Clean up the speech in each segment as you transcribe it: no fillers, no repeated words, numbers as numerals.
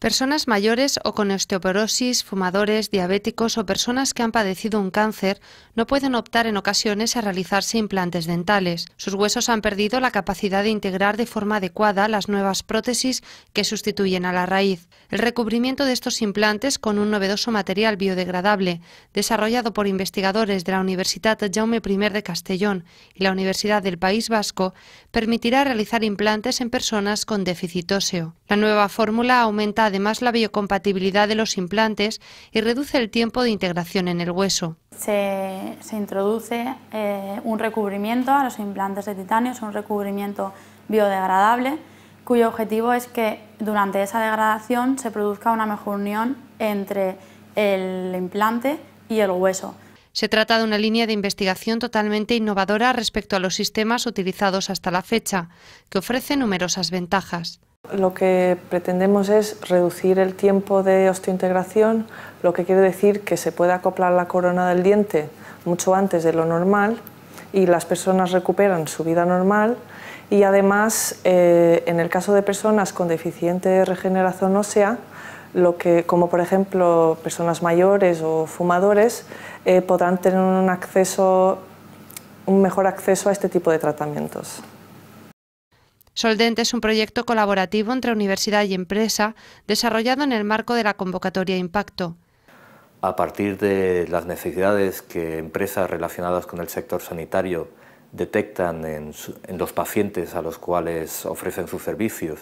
Personas mayores o con osteoporosis, fumadores, diabéticos o personas que han padecido un cáncer no pueden optar en ocasiones a realizarse implantes dentales. Sus huesos han perdido la capacidad de integrar de forma adecuada las nuevas prótesis que sustituyen a la raíz. El recubrimiento de estos implantes con un novedoso material biodegradable, desarrollado por investigadores de la Universitat Jaume I de Castellón y la Universidad del País Vasco, permitirá realizar implantes en personas con déficit óseo. La nueva fórmula aumenta además la biocompatibilidad de los implantes y reduce el tiempo de integración en el hueso. Se introduce un recubrimiento a los implantes de titanio, es un recubrimiento biodegradable cuyo objetivo es que durante esa degradación se produzca una mejor unión entre el implante y el hueso. Se trata de una línea de investigación totalmente innovadora respecto a los sistemas utilizados hasta la fecha, que ofrece numerosas ventajas. Lo que pretendemos es reducir el tiempo de osteointegración, lo que quiere decir que se puede acoplar la corona del diente mucho antes de lo normal y las personas recuperan su vida normal, y además en el caso de personas con deficiente regeneración ósea, como por ejemplo personas mayores o fumadores, podrán tener un mejor acceso a este tipo de tratamientos. Soldente es un proyecto colaborativo entre universidad y empresa desarrollado en el marco de la convocatoria Impacto. A partir de las necesidades que empresas relacionadas con el sector sanitario detectan en los pacientes a los cuales ofrecen sus servicios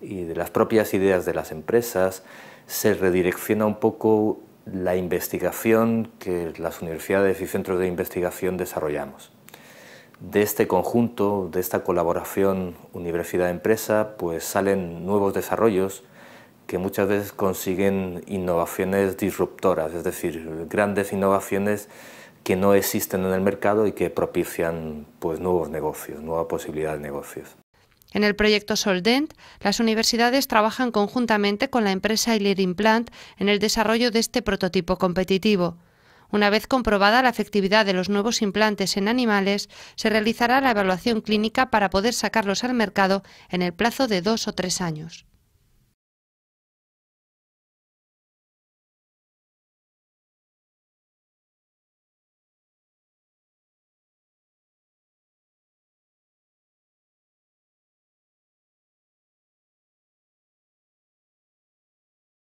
y de las propias ideas de las empresas, se redirecciona un poco la investigación que las universidades y centros de investigación desarrollamos. De este conjunto, de esta colaboración universidad-empresa, pues salen nuevos desarrollos que muchas veces consiguen innovaciones disruptoras, es decir, grandes innovaciones que no existen en el mercado y que propician pues nuevos negocios, nueva posibilidad de negocios. En el proyecto Soldente, las universidades trabajan conjuntamente con la empresa Ilerimplant en el desarrollo de este prototipo competitivo. Una vez comprobada la efectividad de los nuevos implantes en animales, se realizará la evaluación clínica para poder sacarlos al mercado en el plazo de 2 o 3 años.